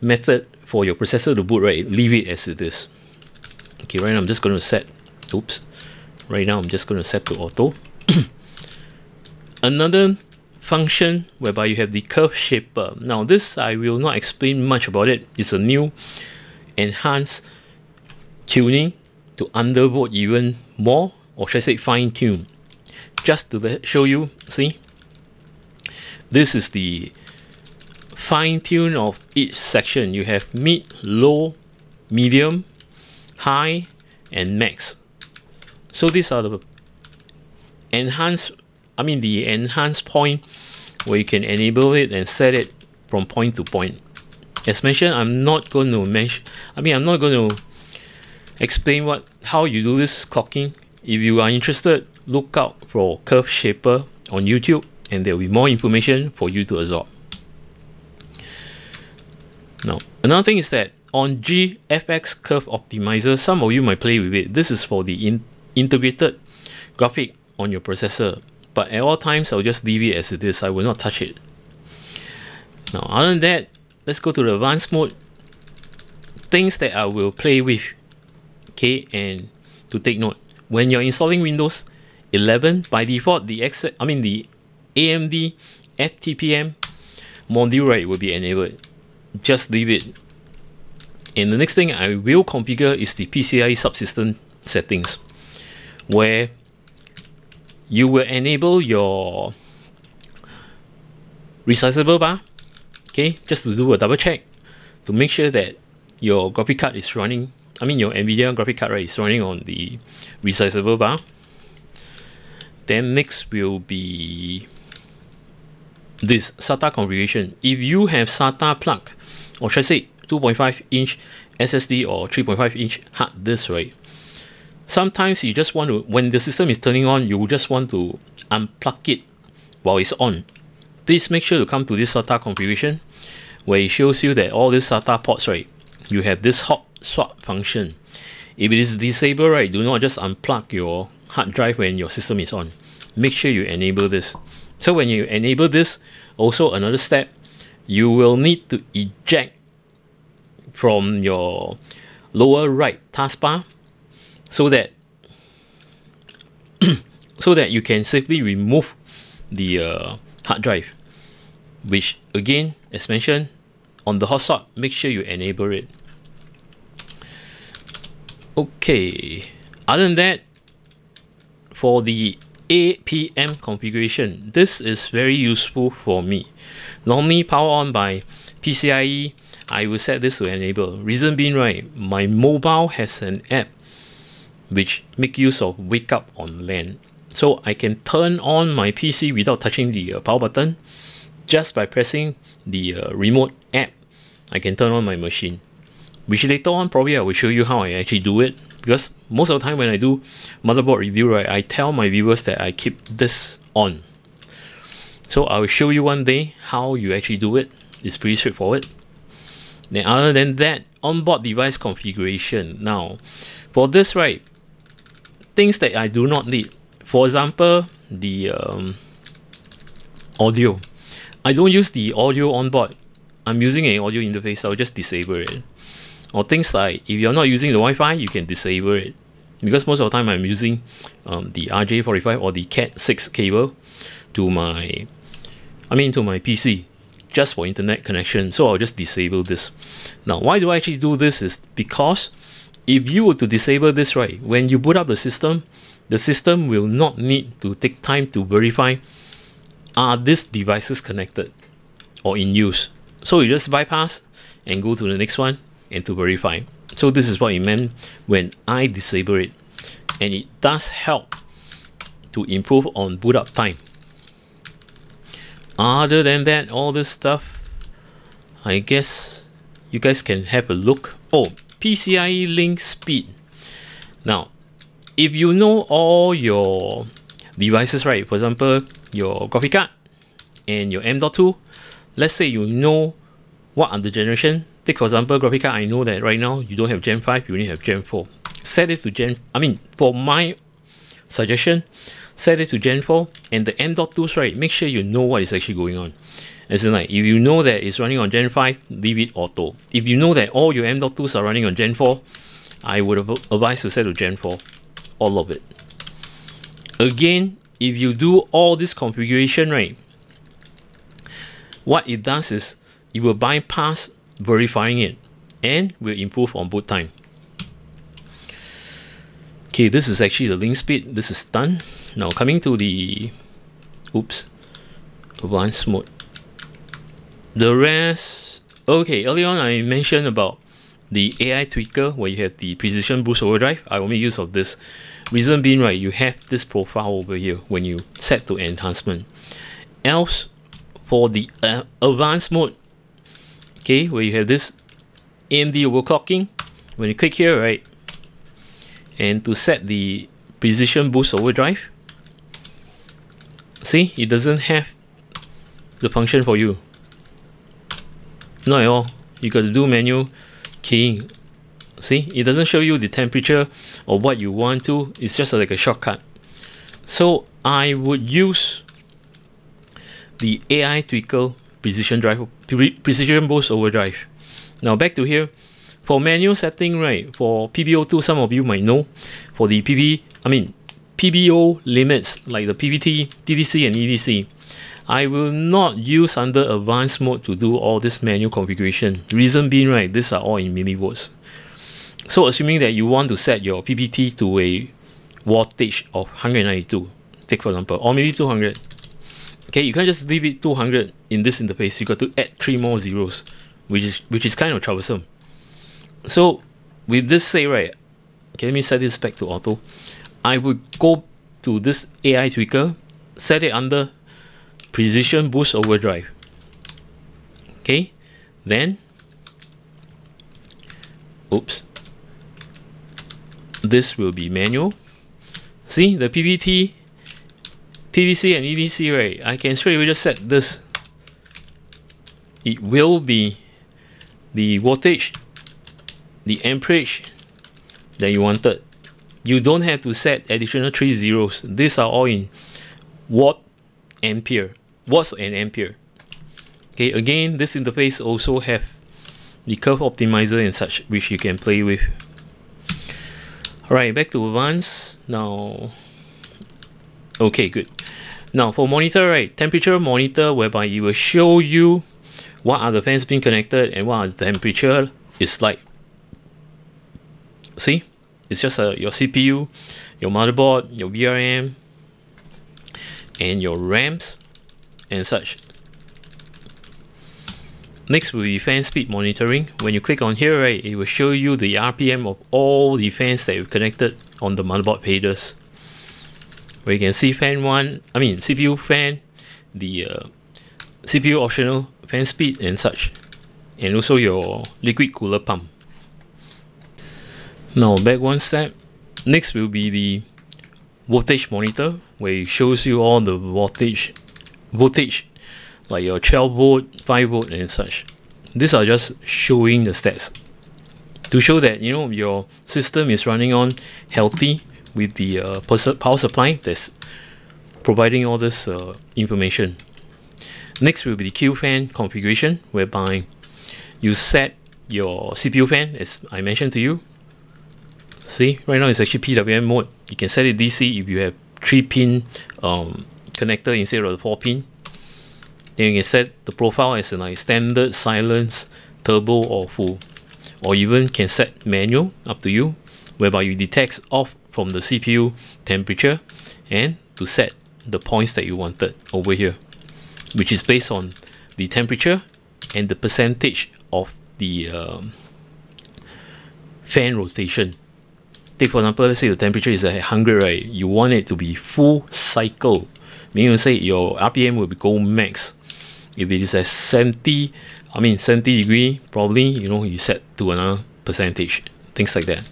method for your processor to boot, right, leave it as it is. Okay, right now I'm just going to set, oops. Right now, I'm just going to set to auto. Another function whereby you have the curve shaper. Now, this I will not explain much about it. It's a new enhanced tuning to undervolt even more, or should I say fine tune. Just to show you, see, this is the fine tune of each section. You have mid, low, medium, high, and max. So these are the enhanced, I mean the enhanced point where you can enable it and set it from point to point. As mentioned, I'm not going to explain how you do this clocking. If you are interested, look out for Curve Shaper on YouTube, and there will be more information for you to absorb. Now, another thing is that on GFX Curve Optimizer, some of you might play with it. This is for the integrated graphic on your processor, but at all times I'll just leave it as it is. I will not touch it. Now, other than that, let's go to the advanced mode. Things that I will play with, okay, and to take note, when you're installing Windows 11, by default the AMD FTPM module, right, will be enabled. Just leave it. And the next thing I will configure is the PCIe subsystem settings, where you will enable your resizable bar, okay, just to do a double check to make sure that your graphic card is running, I mean your Nvidia graphic card, right, is running on the resizable bar. Then next will be this SATA configuration. If you have SATA plug, or should I say 2.5 inch SSD or 3.5 inch hard disk, right, sometimes you just want to, when the system is turning on, you just want to unplug it while it's on. Please make sure to come to this SATA configuration where it shows you that all these SATA ports, right, you have this hot swap function. If it is disabled, right, do not just unplug your hard drive when your system is on. Make sure you enable this. So when you enable this, also another step, you will need to eject from your lower right taskbar so that you can safely remove the hard drive, which again, as mentioned, on the hot shot, make sure you enable it. Okay, other than that, for the APM configuration, this is very useful for me. Normally power on by PCIe, I will set this to enable. Reason being, right, my mobile has an app which make use of wake up on LAN. So I can turn on my PC without touching the power button. Just by pressing the remote app, I can turn on my machine. Which later on probably I will show you how I actually do it, because most of the time when I do motherboard review, right, I tell my viewers that I keep this on. So I will show you one day how you actually do it. It's pretty straightforward. Then other than that, onboard device configuration. Now, for this, right, things that I do not need. For example, the audio. I don't use the audio onboard. I'm using an audio interface, so I'll just disable it. Or things like, if you're not using the Wi-Fi, you can disable it. Because most of the time I'm using the RJ45 or the Cat6 cable to my, to my PC, just for internet connection. So I'll just disable this. Now, why do I actually do this is because if you were to disable this, right, when you boot up the system will not need to take time to verify are these devices connected or in use. So you just bypass and go to the next one and to verify. So this is what it meant when I disable it, and it does help to improve on boot up time. Other than that, all this stuff, I guess you guys can have a look. Oh, PCIe link speed. Now, if you know all your devices, right, for example, your graphic card and your M.2, let's say you know what are the generation. Take for example, graphic card, I know that right now you don't have Gen 5, you only have Gen 4. Set it to for my suggestion, set it to Gen 4, and the M.2s, right, make sure you know what is actually going on. As in, like, if you know that it's running on Gen 5, leave it auto. If you know that all your M.2s are running on Gen 4, I would advise to set to Gen 4, all of it. Again, if you do all this configuration, right, what it does is it will bypass verifying it and will improve on boot time. Okay, this is actually the link speed. This is done. Now coming to the advanced mode. The rest, okay, earlier on I mentioned about the AI tweaker where you have the precision boost overdrive. I will make use of this. Reason being, right, you have this profile over here when you set to enhancement. Else, for the advanced mode, okay, where you have this AMD overclocking, when you click here, right, and to set the precision boost overdrive, see, it doesn't have the function for you. Not at all. You got to do manual keying. See, it doesn't show you the temperature or what you want to. It's just like a shortcut. So I would use the AI tweaker precision boost overdrive. Now back to here. For manual setting, right, for PBO2, some of you might know, for the PBO limits, like the PVT, DVC and EVC, I will not use under advanced mode to do all this manual configuration. Reason being, right, these are all in millivolts. So assuming that you want to set your PVT to a wattage of 192, take for example, or maybe 200. Okay, you can't just leave it 200 in this interface. You got to add 3 more zeros, which is kind of troublesome. So with this say, right, okay, let me set this back to auto. I would go to this AI tweaker, set it under precision boost overdrive. Okay, then, oops, this will be manual. See, the PVT, TVC and EVC, right, I can straight away just set this. It will be the wattage, the amperage, that you wanted. You don't have to set additional 3 zeros. These are all in watt ampere, watts and ampere. Okay, again, this interface also have the curve optimizer and such, which you can play with. Alright, back to advanced now. Okay, good. Now for monitor, right, temperature monitor, whereby it will show you what are the fans being connected and what are the temperature is like. See, it's just your CPU, your motherboard, your VRM, and your RAMs and such. Next will be fan speed monitoring. When you click on here, right, it will show you the RPM of all the fans that you've connected on the motherboard faders. Where you can see CPU fan, the CPU optional fan speed and such, and also your liquid cooler pump. Now back one step. Next will be the voltage monitor, where it shows you all the voltage like your 12 volt, 5 volt and such. These are just showing the stats to show that, you know, your system is running on healthy with the power supply that's providing all this information. Next will be the Q fan configuration, whereby you set your CPU fan, as I mentioned to you. See, right now it's actually PWM mode. You can set it DC if you have 3-pin connector instead of the 4-pin. Then you can set the profile as in like standard, silence, turbo or full, or even can set manual, up to you, whereby you detect off from the CPU temperature and to set the points that you wanted over here, which is based on the temperature and the percentage of the fan rotation. Take for example, let's say the temperature is at 100, right? You want it to be full cycle, meaning to say your RPM will go max. If it is at 70 degree, probably, you know, you set to another percentage, things like that.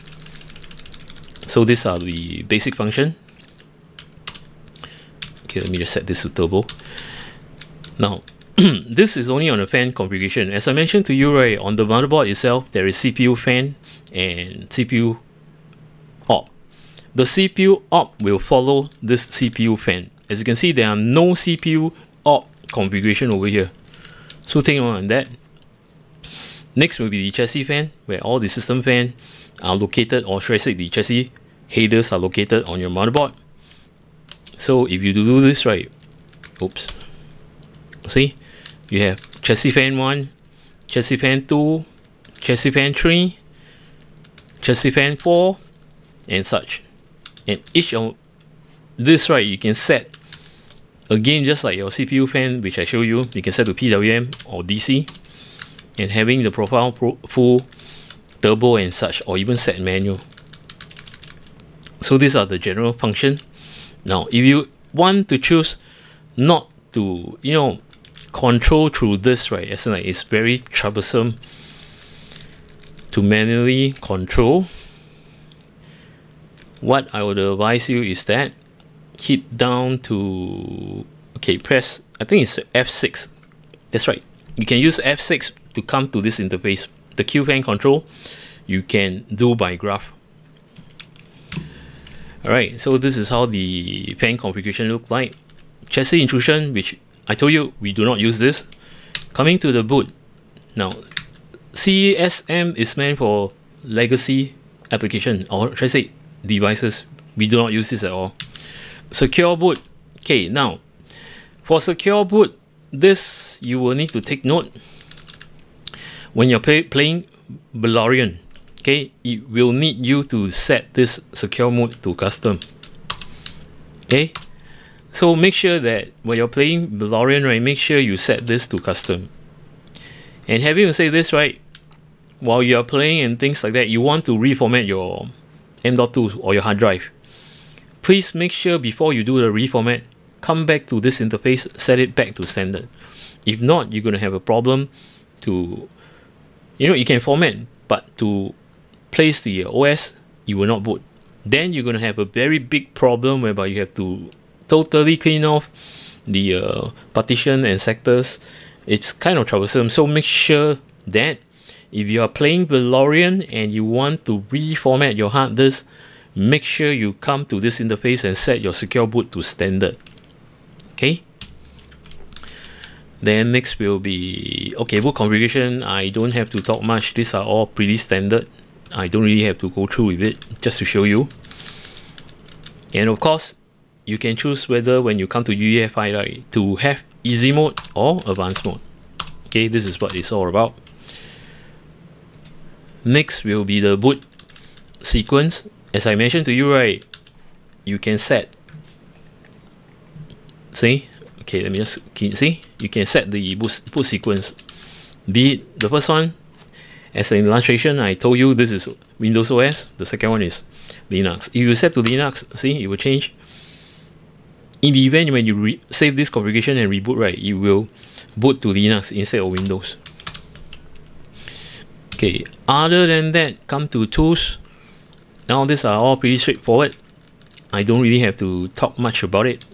So these are the basic function. Okay, let me just set this to turbo. Now, this is only on the fan configuration. As I mentioned to you, right, on the motherboard itself, there is CPU fan and CPU op. The CPU op will follow this CPU fan. As you can see, there are no CPU op configuration over here. So take on that. Next will be the chassis fan, where all the system fan are located, or should I say the chassis headers are located on your motherboard. So if you do this right, oops, see, you have chassis fan 1, chassis fan 2, chassis fan 3, chassis fan 4 and such. And each of this, right, you can set, again, just like your CPU fan, which I show you, you can set to PWM or DC, and having the profile full, turbo and such, or even set manual. So these are the general function. Now, if you want to choose not to, you know, control through this, right, as in like it's very troublesome to manually control, what I would advise you is that hit down to, okay, press, I think it's F6. That's right. You can use F6 to come to this interface. The Q fan control you can do by graph. Alright, so this is how the fan configuration look like. Chassis intrusion, which I told you we do not use this. Coming to the boot. Now, CSM is meant for legacy application, or should I say devices. We do not use this at all. Secure boot. Okay, now for secure boot, this you will need to take note when you're playing Valorant. Okay, it will need you to set this secure mode to custom. Okay, so make sure that when you're playing Valorant, right, make sure you set this to custom. And having said this, right, while you're playing and things like that, you want to reformat your M.2 or your hard drive. Please make sure before you do the reformat, come back to this interface, set it back to standard. If not, you're going to have a problem to, you know, you can format, but to place the OS, you will not boot. Then you're going to have a very big problem whereby you have to totally clean off the partition and sectors. It's kind of troublesome. So make sure that If you are playing Valorant and you want to reformat your hard disk, make sure you come to this interface and set your secure boot to standard. Okay. Then next will be, okay, boot configuration. I don't have to talk much. These are all pretty standard. I don't really have to go through with it, just to show you. And of course, you can choose whether when you come to UEFI, right, to have EZ Mode or Advanced Mode. Okay, this is what it's all about. Next will be the boot sequence. As I mentioned to you, right, you can set, see, okay, let me just, see, you can set the boot sequence. Be it the first one, as an illustration, I told you this is Windows OS. The second one is Linux. If you set to Linux, see, it will change. In the event when you save this configuration and reboot, right, it will boot to Linux instead of Windows. Okay, other than that, come to tools. Now, these are all pretty straightforward. I don't really have to talk much about it.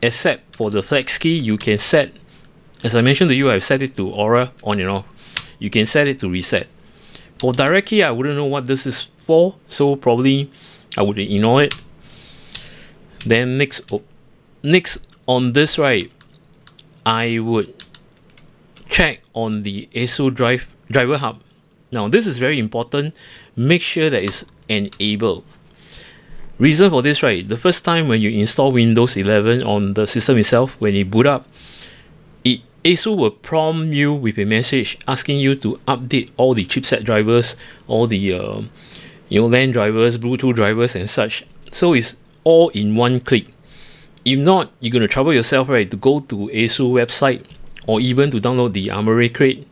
Except for the Flexkey, you can set, as I mentioned to you, I've set it to Aura, on and off. You can set it to reset. For direct key, I wouldn't know what this is for, so probably I would ignore it. Then next, on this, right, I would check on the ASUS driver hub. Now, this is very important. Make sure that it's enabled. Reason for this, right, the first time when you install Windows 11 on the system itself, when it boot up, ASUS will prompt you with a message asking you to update all the chipset drivers, all the you know, LAN drivers, Bluetooth drivers and such. So it's all in one click. If not, you're going to trouble yourself, right, to go to ASUS website or even to download the Armory Crate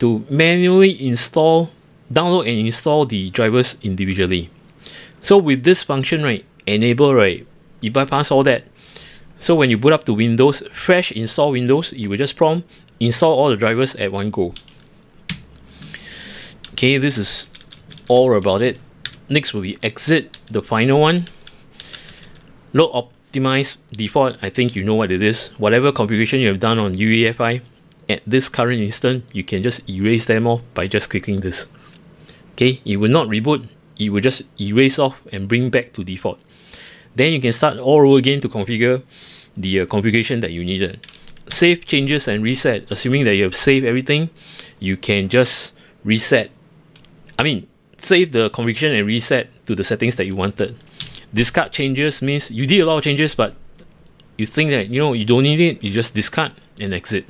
to manually install, download and install the drivers individually. So with this function, right, enable, right, you bypass all that. So when you boot up to Windows, fresh install Windows, you will just prompt, install all the drivers at one go. Okay, this is all about it. Next will be exit, the final one. Load optimize default, I think you know what it is. Whatever configuration you have done on UEFI, at this current instant, you can just erase them off by just clicking this. Okay, it will not reboot, it will just erase off and bring back to default. Then you can start all over again to configure the configuration that you needed. Save changes and reset. Assuming that you have saved everything, you can just reset. I mean, save the configuration and reset to the settings that you wanted. Discard changes means you did a lot of changes, but you think that, you know, you don't need it, you just discard and exit.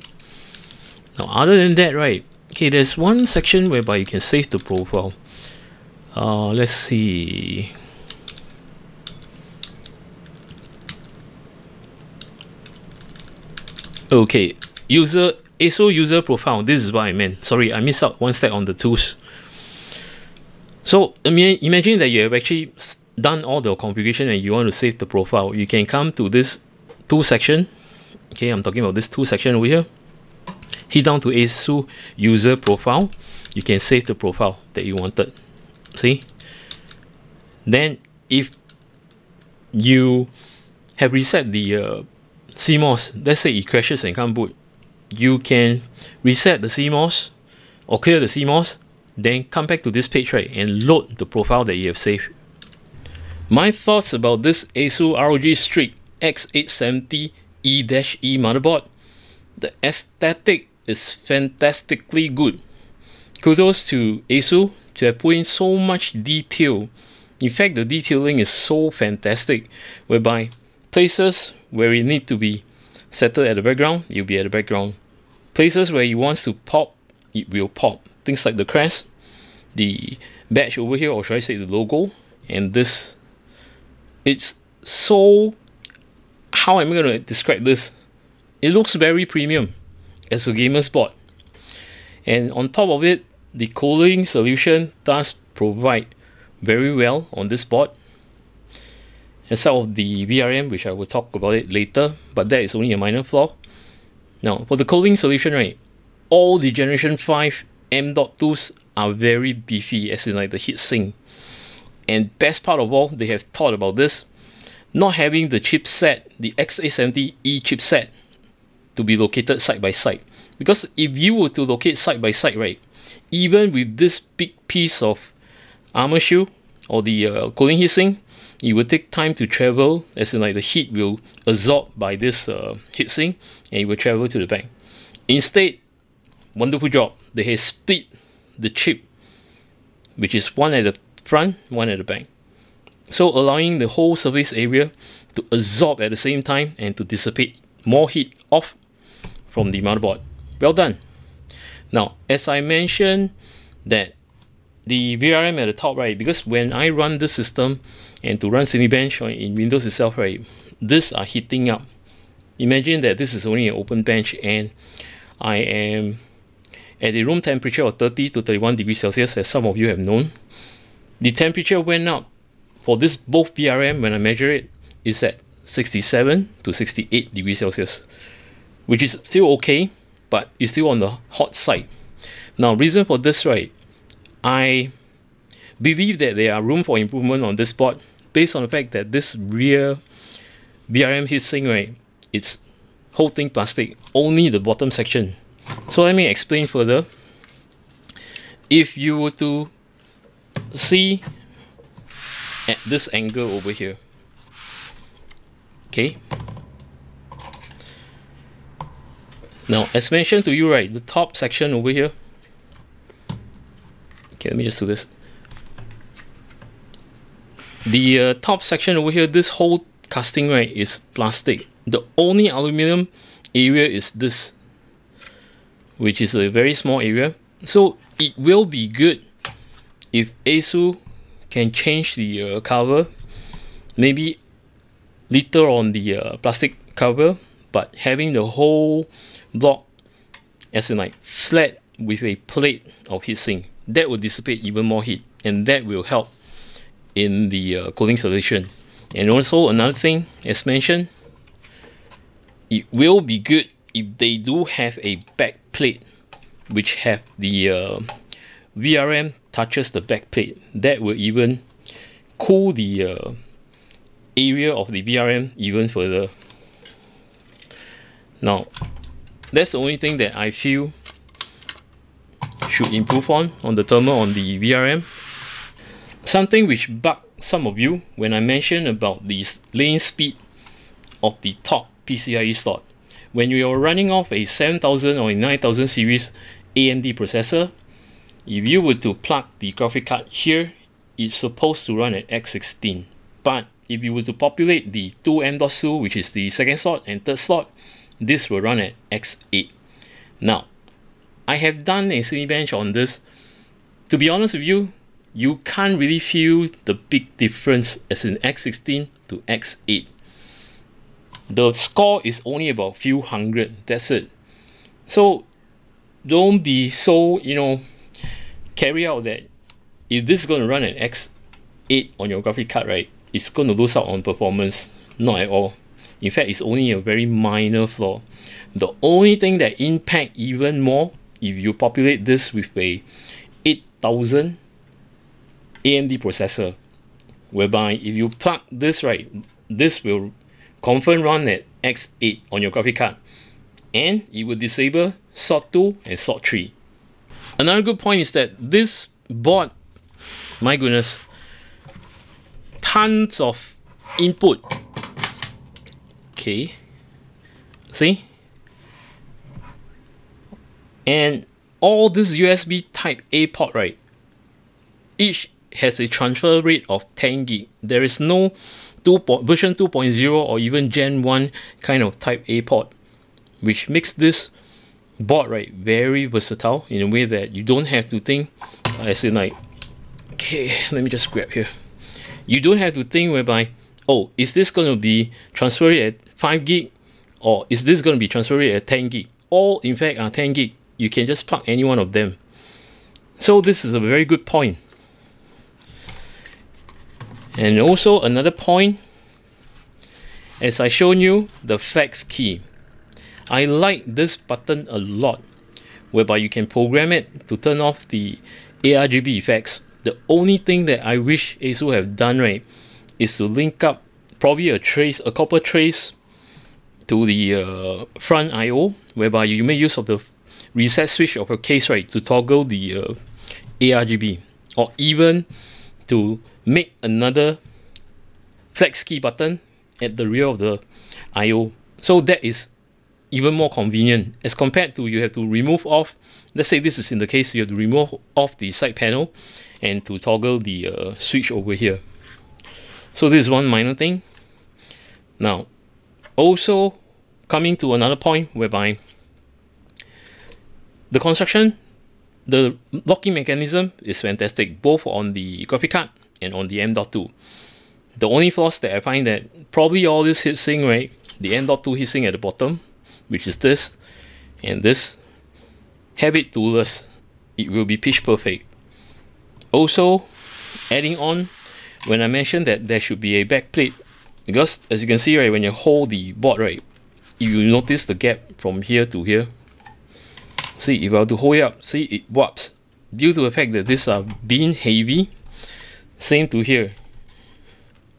Now, other than that, right, okay, there's one section whereby you can save the profile. Let's see. Okay, ASUS user profile. This is what I meant. Sorry, I missed out one step on the tools. So imagine that you have actually done all the configuration and you want to save the profile. You can come to this tool section. Okay, I'm talking about this tool section over here. Hit down to ASUS user profile. You can save the profile that you wanted. See? Then if you have reset the CMOS, let's say it crashes and can't boot, you can reset the CMOS or clear the CMOS, then come back to this page, right, and load the profile that you have saved. My thoughts about this ASUS ROG Strix X870E-E motherboard. The aesthetic is fantastically good. Kudos to ASUS to have put in so much detail. In fact, the detailing is so fantastic, whereby places where it need to be settled at the background, you'll be at the background. Places where it wants to pop, it will pop. Things like the crest, the badge over here, or should I say the logo, and this. It's so, how am I going to describe this? It looks very premium as a gamer's board. And on top of it, the cooling solution does provide very well on this board. Aside of the VRM, which I will talk about it later, but that is only a minor flaw. Now, for the cooling solution, right, all the Generation 5 M.2s are very beefy, as in like the heatsink. And best part of all, they have thought about this, not having the chipset, the X870E chipset, to be located side by side. Because if you were to locate side by side, right, even with this big piece of armor shield or the cooling heatsink, it will take time to travel, as in like the heat will absorb by this heatsink and it will travel to the back. Instead, wonderful job, they have split the chip, which is one at the front, one at the back, so allowing the whole surface area to absorb at the same time and to dissipate more heat off from the motherboard. Well done. Now, as I mentioned that the VRM at the top, right, because when I run this system and to run Cinebench in Windows itself, right, these are heating up. Imagine that this is only an open bench and I am at a room temperature of 30 to 31 degrees Celsius, as some of you have known. The temperature went up for this both VRM when I measure it is at 67 to 68 degrees Celsius, which is still okay, but it's still on the hot side. Now, reason for this, right, I believe that there are room for improvement on this board based on the fact that this rear VRM heatsink, right, it's whole thing plastic, only the bottom section. So let me explain further. If you were to see at this angle over here, okay. Now, as mentioned to you, right, the top section over here. Okay, let me just do this. The top section over here, this whole casting, right, is plastic. The only aluminum area is this, which is a very small area. So it will be good if ASUS can change the cover, maybe little on the plastic cover, but having the whole block as in like flat with a plate of heatsink, that will dissipate even more heat, and that will help in the cooling solution. And also another thing, as mentioned, it will be good if they do have a back plate which have the VRM touches the back plate. That will even cool the area of the VRM even further. Now, that's the only thing that I feel should improve on the thermal on the VRM. Something which bugged some of you when I mentioned about the lane speed of the top PCIe slot. When you are running off a 7000 or a 9000 series AMD processor, if you were to plug the graphic card here, it's supposed to run at x16. But if you were to populate the two M.2, which is the second slot and third slot, this will run at x8. Now, I have done a Cinebench on this. To be honest with you, you can't really feel the big difference as in x16 to x8. The score is only about few hundred, that's it. So don't be so, you know, carry out that if this is going to run at x8 on your graphic card, right, it's going to lose out on performance. Not at all. In fact, it's only a very minor flaw. The only thing that impacts even more, if you populate this with a 8000 AMD processor, whereby if you plug this, right, this will confirm run at X8 on your graphic card, and it will disable slot 2 and slot 3. Another good point is that this board, my goodness, tons of input. Okay, see, and all this USB type A port, right, each has a transfer rate of 10 gig. There is no version 2.0 or even Gen 1 kind of type A port, which makes this board, right, very versatile in a way that you don't have to think, as in like, okay, let me just grab here. You don't have to think whereby, oh, is this going to be transferred at 5 gig or is this going to be transferred at 10 gig? All, in fact, are 10 gig. You can just plug any one of them. So this is a very good point. And also another point, as I shown you, the Flexkey. I like this button a lot, whereby you can program it to turn off the ARGB effects. The only thing that I wish ASUS have done, right, is to link up probably a trace, a copper trace, to the front I/O, whereby you may use of the reset switch of your case, right, to toggle the ARGB, or even to make another Flexkey button at the rear of the I/O. So that is even more convenient as compared to you have to remove off. Let's say this is in the case you have to remove off the side panel and to toggle the switch over here. So this is one minor thing. Now, also coming to another point whereby the construction, the locking mechanism is fantastic, both on the graphic card and on the M.2. The only flaws that I find that probably all this heatsink, right, the M.2 heatsink at the bottom, which is this and this, have it toolless, it will be pitch perfect. Also, adding on, when I mentioned that there should be a back plate, because as you can see, right, when you hold the board, right, you notice the gap from here to here. See, if I were to hold it up, see, it warps due to the fact that these are being heavy. Same to here,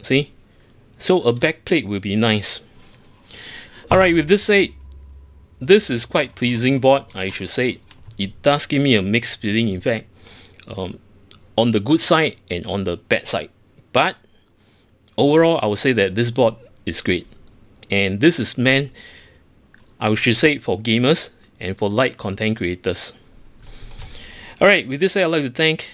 see, so a back plate will be nice. Alright, with this said, this is quite pleasing board, I should say. It does give me a mixed feeling, in fact, on the good side and on the bad side. But overall, I would say that this board is great. And this is meant, I should say, for gamers and for light content creators. Alright, with this said, I'd like to thank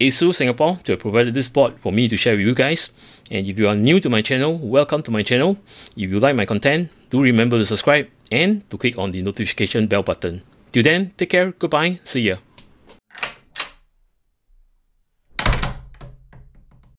ASUS Singapore to have provided this board for me to share with you guys. And if you are new to my channel, welcome to my channel. If you like my content, do remember to subscribe and to click on the notification bell button. Till then, take care, goodbye, see ya.